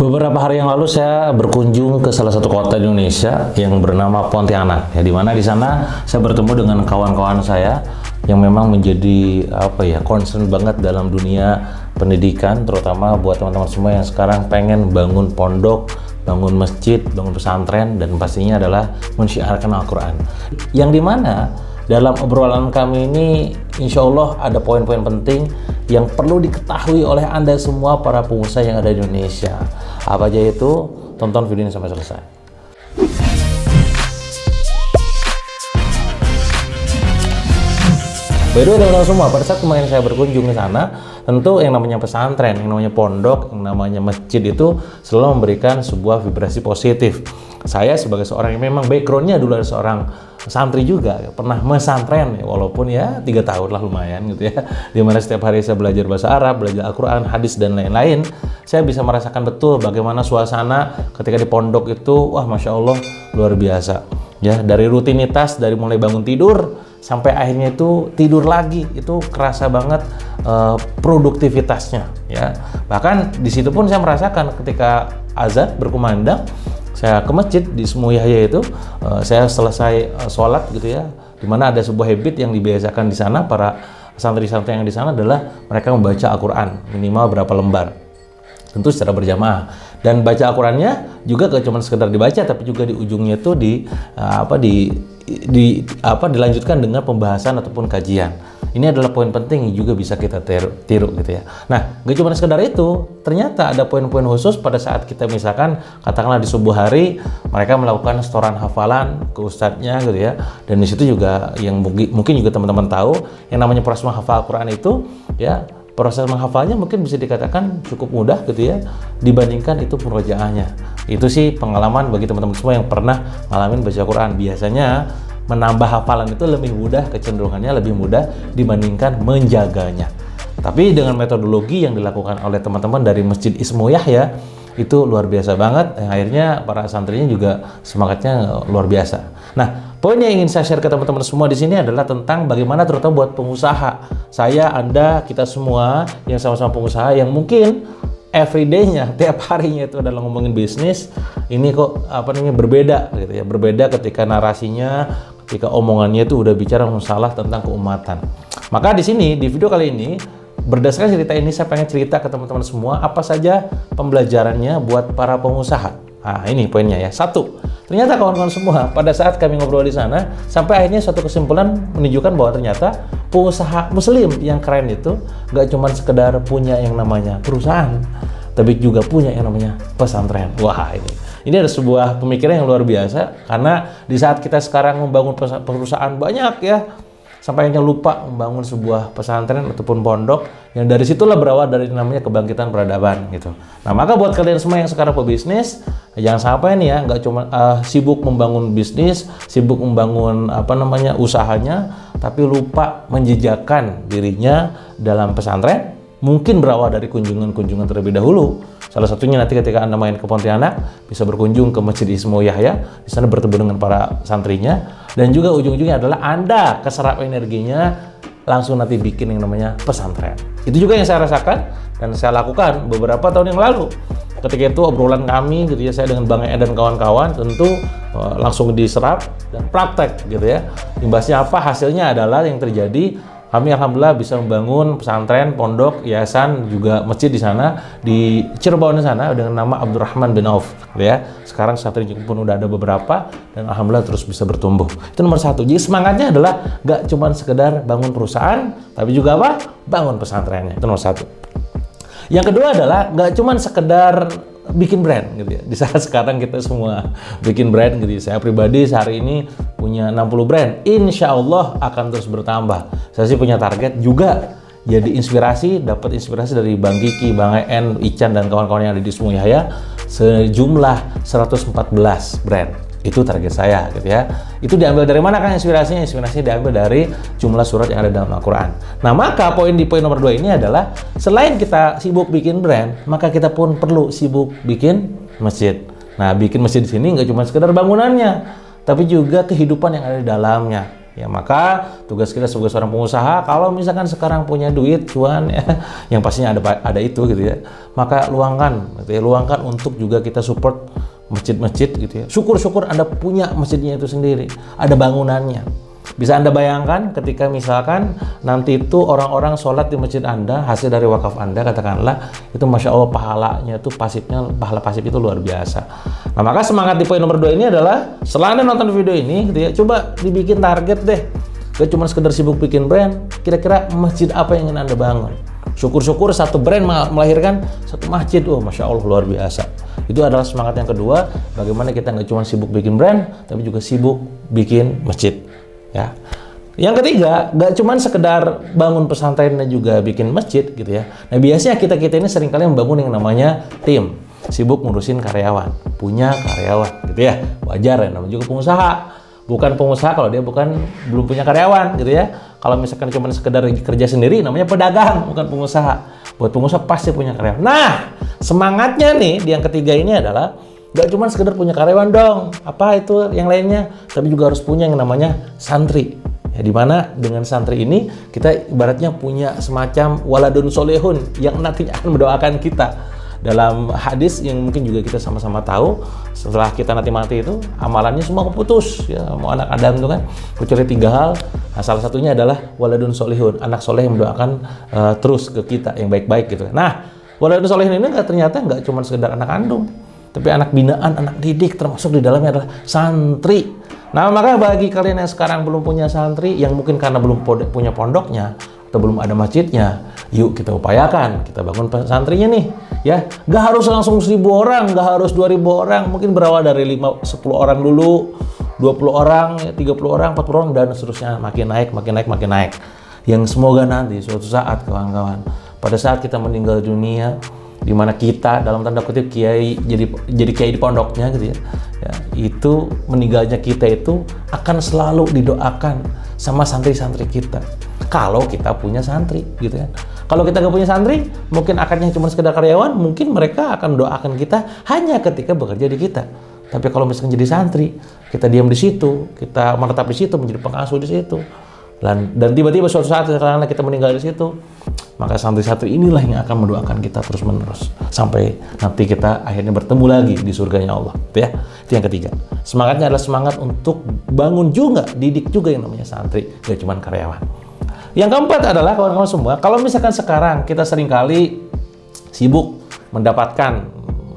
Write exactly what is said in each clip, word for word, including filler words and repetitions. Beberapa hari yang lalu saya berkunjung ke salah satu kota di Indonesia yang bernama Pontianak. Ya, di mana di sana saya bertemu dengan kawan-kawan saya yang memang menjadi apa ya concern banget dalam dunia pendidikan, terutama buat teman-teman semua yang sekarang pengen bangun pondok, bangun masjid, bangun pesantren, dan pastinya adalah mensyiarkan Al-Qur'an. Yang dimana dalam obrolan kami ini, insya Allah ada poin-poin penting yang perlu diketahui oleh Anda semua para pengusaha yang ada di Indonesia. Apa aja itu? Tonton video ini sampai selesai. By the way, teman-teman semua, pada saat kemarin saya berkunjung ke sana, tentu yang namanya pesantren, yang namanya pondok, yang namanya masjid itu selalu memberikan sebuah vibrasi positif. Saya sebagai seorang yang memang backgroundnya dulu ada seorang santri juga, pernah mesantren, walaupun ya tiga tahun lah lumayan gitu ya, dimana setiap hari saya belajar bahasa Arab, belajar Al-Quran, hadis dan lain-lain. Saya bisa merasakan betul bagaimana suasana ketika di pondok itu, wah masya Allah luar biasa ya, dari rutinitas, dari mulai bangun tidur sampai akhirnya itu tidur lagi, itu kerasa banget uh, produktivitasnya ya. Bahkan di situ pun saya merasakan ketika azan berkumandang, saya ke masjid di Ismuhu Yahya itu, uh, saya selesai uh, sholat gitu ya, dimana ada sebuah habit yang dibiasakan di sana. Para santri-santri yang di sana adalah mereka membaca Al-Quran minimal berapa lembar, tentu secara berjamaah, dan baca Al-Qurannya juga gak cuma sekedar dibaca, tapi juga di ujungnya itu di uh, apa di di apa dilanjutkan dengan pembahasan ataupun kajian. Ini adalah poin penting yang juga bisa kita tiru, tiru gitu ya. Nah, gak cuma sekedar itu, ternyata ada poin-poin khusus pada saat kita misalkan katakanlah di subuh hari mereka melakukan setoran hafalan ke ustadznya gitu ya. Dan di situ juga yang mungkin juga teman-teman tahu yang namanya proses menghafal Al-Qur'an itu ya, proses menghafalnya mungkin bisa dikatakan cukup mudah gitu ya dibandingkan itu murojaahnya. Itu sih pengalaman bagi teman-teman semua yang pernah ngalamin baca Al-Qur'an. Biasanya menambah hafalan itu lebih mudah, kecenderungannya lebih mudah dibandingkan menjaganya. Tapi dengan metodologi yang dilakukan oleh teman-teman dari Masjid Ismuhu Yahya itu luar biasa banget. Yang akhirnya para santrinya juga semangatnya luar biasa. Nah, poin yang ingin saya share ke teman-teman semua di sini adalah tentang bagaimana terutama buat pengusaha, saya, Anda, kita semua yang sama-sama pengusaha yang mungkin everyday-nya, tiap harinya itu adalah ngomongin bisnis. Ini kok apa namanya berbeda gitu ya, berbeda ketika narasinya, ketika omongannya itu udah bicara masalah tentang keumatan. Maka di sini di video kali ini berdasarkan cerita ini saya pengen cerita ke teman-teman semua apa saja pembelajarannya buat para pengusaha. Nah, ini poinnya ya. Satu, ternyata kawan-kawan semua pada saat kami ngobrol di sana sampai akhirnya suatu kesimpulan menunjukkan bahwa ternyata pengusaha muslim yang keren itu gak cuma sekedar punya yang namanya perusahaan, tapi juga punya yang namanya pesantren. Wah, ini Ini ada sebuah pemikiran yang luar biasa, karena di saat kita sekarang membangun perusahaan banyak ya, sampai hanya lupa membangun sebuah pesantren ataupun pondok, yang dari situlah berawal dari namanya kebangkitan peradaban gitu. Nah, maka buat kalian semua yang sekarang pebisnis, jangan sampai nih ya nggak cuma uh, sibuk membangun bisnis, sibuk membangun apa namanya usahanya, tapi lupa menjejakkan dirinya dalam pesantren. Mungkin berawal dari kunjungan-kunjungan terlebih dahulu. Salah satunya nanti ketika Anda main ke Pontianak, bisa berkunjung ke Masjid Ismuhu Yahya, di sana bertemu dengan para santrinya, dan juga ujung-ujungnya adalah Anda keserap energinya langsung nanti bikin yang namanya pesantren. Itu juga yang saya rasakan dan saya lakukan beberapa tahun yang lalu. Ketika itu obrolan kami gitu ya, saya dengan Bang E dan kawan-kawan tentu uh, langsung diserap dan praktek gitu ya. Imbasnya apa? Hasilnya adalah yang terjadi, kami alhamdulillah bisa membangun pesantren, pondok, yayasan, juga masjid di sana, di Cirebon di sana dengan nama Abdurrahman bin Auf ya. Sekarang santri pun udah ada beberapa dan alhamdulillah terus bisa bertumbuh. Itu nomor satu. Jadi semangatnya adalah gak cuma sekedar bangun perusahaan, tapi juga apa? Bangun pesantrennya. Itu nomor satu. Yang kedua adalah gak cuma sekedar bikin brand gitu ya. Di saat sekarang kita semua bikin brand gitu. Saya pribadi sehari ini punya enam puluh brand. Insya Allah akan terus bertambah. Saya sih punya target juga. Jadi inspirasi, dapat inspirasi dari Bang Kiki, Bang En, Ican dan kawan-kawan yang ada di Ismuhu Yahya sejumlah seratus empat belas brand. Itu target saya gitu ya. Itu diambil dari mana kan inspirasinya? Inspirasinya diambil dari jumlah surat yang ada dalam Al-Qur'an. Nah, maka poin di poin nomor dua ini adalah selain kita sibuk bikin brand, maka kita pun perlu sibuk bikin masjid. Nah, bikin masjid di sini nggak cuma sekedar bangunannya, tapi juga kehidupan yang ada di dalamnya. Ya, maka tugas kita sebagai seorang pengusaha, kalau misalkan sekarang punya duit cuan ya, yang pastinya ada ada itu gitu ya, maka luangkan gitu ya, luangkan untuk juga kita support masjid-masjid gitu ya. Syukur-syukur Anda punya masjidnya itu sendiri, ada bangunannya. Bisa Anda bayangkan ketika misalkan nanti itu orang-orang sholat di masjid Anda, hasil dari wakaf Anda katakanlah, itu Masya Allah pahalanya itu pasifnya, pahala pasif itu luar biasa. Nah, maka semangat di poin nomor dua ini adalah, selain Anda nonton video ini gitu ya, coba dibikin target deh. Gak cuma sekedar sibuk bikin brand, kira-kira masjid apa yang ingin Anda bangun. Syukur-syukur satu brand melahirkan satu masjid, oh Masya Allah luar biasa. Itu adalah semangat yang kedua, bagaimana kita nggak cuma sibuk bikin brand, tapi juga sibuk bikin masjid. Ya. Yang ketiga, gak cuman sekedar bangun pesantren dan juga bikin masjid gitu ya. Nah, biasanya kita-kita ini seringkali membangun yang namanya tim. Sibuk ngurusin karyawan, punya karyawan gitu ya. Wajar ya, namanya juga pengusaha. Bukan pengusaha kalau dia bukan belum punya karyawan gitu ya. Kalau misalkan cuman sekedar kerja sendiri namanya pedagang, bukan pengusaha. Buat pengusaha pasti punya karyawan. Nah, semangatnya nih di yang ketiga ini adalah gak cuma sekedar punya karyawan dong, apa itu yang lainnya, tapi juga harus punya yang namanya santri. Ya, dimana dengan santri ini kita ibaratnya punya semacam waladun solehun yang nantinya akan mendoakan kita. Dalam hadis yang mungkin juga kita sama-sama tahu, setelah kita nanti mati itu amalannya semua keputus ya, mau anak Adam itu kan kecuali tiga hal. Nah, salah satunya adalah waladun solehun, anak soleh yang mendoakan uh, terus ke kita yang baik-baik gitu. Nah, waladun solehun ini gak, ternyata nggak cuma sekedar anak kandung, tapi anak binaan, anak didik, termasuk di dalamnya adalah santri. Nah, makanya bagi kalian yang sekarang belum punya santri, yang mungkin karena belum punya pondoknya atau belum ada masjidnya, yuk kita upayakan, kita bangun santrinya nih ya. Gak harus langsung seribu orang, gak harus dua ribu orang, mungkin berawal dari lima, sepuluh orang dulu, dua puluh orang, tiga puluh orang, empat puluh orang, dan seterusnya, makin naik, makin naik, makin naik. Yang semoga nanti suatu saat kawan-kawan, pada saat kita meninggal dunia, dimana kita dalam tanda kutip kiai, jadi jadi kiai di pondoknya gitu ya, ya itu meninggalnya kita itu akan selalu didoakan sama santri-santri kita, kalau kita punya santri gitu ya. Kalau kita nggak punya santri, mungkin akadnya cuma sekedar karyawan, mungkin mereka akan doakan kita hanya ketika bekerja di kita. Tapi kalau misalkan jadi santri, kita diam di situ, kita menetap di situ, menjadi pengasuh di situ, dan dan tiba-tiba suatu saat karena kita meninggal di situ, maka santri-santri inilah yang akan mendoakan kita terus-menerus sampai nanti kita akhirnya bertemu lagi di surganya Allah ya. Itu yang ketiga, semangatnya adalah semangat untuk bangun juga, didik juga yang namanya santri, gak cuma karyawan. Yang keempat adalah kawan-kawan semua, kalau misalkan sekarang kita seringkali sibuk mendapatkan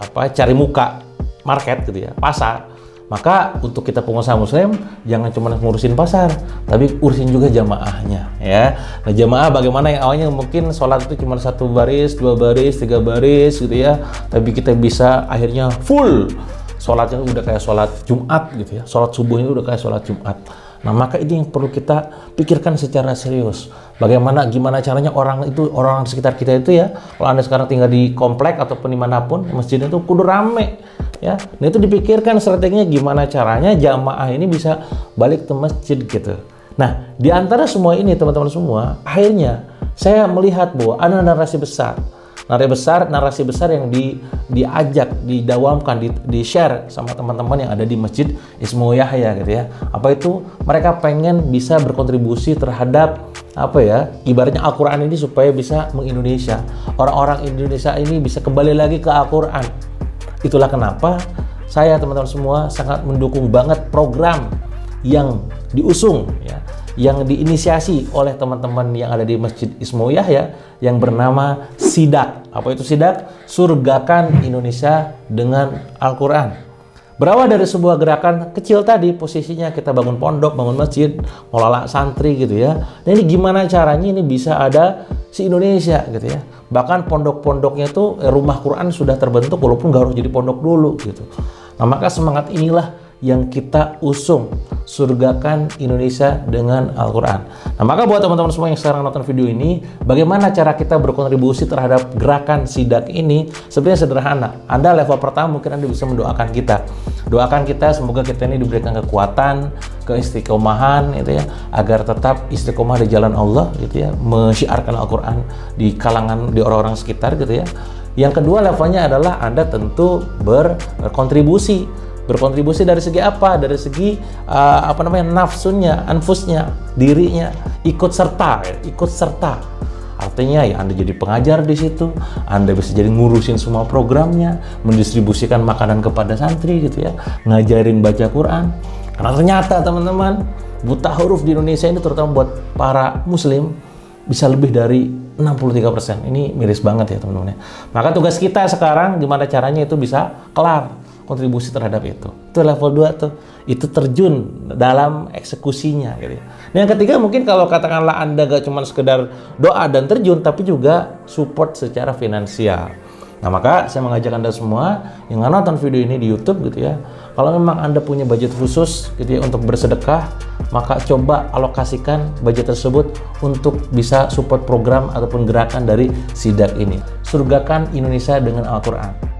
apa, cari muka market gitu ya, pasar, maka untuk kita pengusaha muslim jangan cuma ngurusin pasar, tapi urusin juga jamaahnya ya. Nah, jamaah bagaimana yang awalnya mungkin sholat itu cuma satu baris, dua baris, tiga baris gitu ya, tapi kita bisa akhirnya full sholatnya udah kayak sholat Jumat gitu ya, sholat subuhnya udah kayak sholat Jumat. Nah, maka ini yang perlu kita pikirkan secara serius. Bagaimana, gimana caranya orang itu, orang di sekitar kita itu ya, kalau Anda sekarang tinggal di komplek ataupun dimanapun, masjid itu kudu rame ya. Nah, itu dipikirkan strateginya gimana caranya jamaah ini bisa balik ke masjid gitu. Nah, di antara semua ini teman-teman semua, akhirnya saya melihat bahwa ada narasi besar. Narasi besar, narasi besar yang di, diajak, didawamkan, di, di share sama teman-teman yang ada di Masjid Ismuhu Yahya gitu ya. Apa itu? Mereka pengen bisa berkontribusi terhadap apa ya? Ibaratnya Al-Qur'an ini supaya bisa mengindonesia. Orang-orang Indonesia ini bisa kembali lagi ke Al-Qur'an. Itulah kenapa saya teman-teman semua sangat mendukung banget program yang diusung ya, yang diinisiasi oleh teman-teman yang ada di Masjid Ismuhu Yahya yang bernama SIDAQ. Apa itu SIDAQ? Surgakan Indonesia Dengan Al-Qur'an. Berawal dari sebuah gerakan kecil tadi, posisinya kita bangun pondok, bangun masjid, ngelola santri gitu ya. Nah, ini gimana caranya ini bisa ada si Indonesia gitu ya. Bahkan pondok-pondoknya itu rumah Quran sudah terbentuk walaupun gak harus jadi pondok dulu gitu. Nah, maka semangat inilah yang kita usung, surgakan Indonesia dengan Al-Qur'an. Nah, maka buat teman-teman semua yang sekarang nonton video ini, bagaimana cara kita berkontribusi terhadap gerakan SIDAQ ini? Sebenarnya sederhana. Anda level pertama mungkin Anda bisa mendoakan kita. Doakan kita semoga kita ini diberikan kekuatan, keistiqomahan gitu ya, agar tetap istiqomah di jalan Allah gitu ya, mensyiarkan Al-Qur'an di kalangan di orang-orang sekitar gitu ya. Yang kedua levelnya adalah Anda tentu berkontribusi Berkontribusi dari segi apa? Dari segi uh, apa namanya nafsunya, anfusnya, dirinya, ikut serta, ya. ikut serta. Artinya ya Anda jadi pengajar di situ, Anda bisa jadi ngurusin semua programnya, mendistribusikan makanan kepada santri gitu ya, ngajarin baca Quran. Karena ternyata teman-teman buta huruf di Indonesia ini terutama buat para Muslim bisa lebih dari enam puluh tiga persen. Ini miris banget ya teman-teman. Maka tugas kita sekarang gimana caranya itu bisa kelar. Kontribusi terhadap itu, itu level dua tuh, itu terjun dalam eksekusinya gitu ya. Dan yang ketiga mungkin kalau katakanlah Anda gak cuma sekedar doa dan terjun, tapi juga support secara finansial. Nah maka saya mengajak Anda semua yang nonton video ini di YouTube gitu ya, kalau memang Anda punya budget khusus gitu ya untuk bersedekah, maka coba alokasikan budget tersebut untuk bisa support program ataupun gerakan dari SIDAQ ini, Surgakan Indonesia Dengan Al-Qur'an.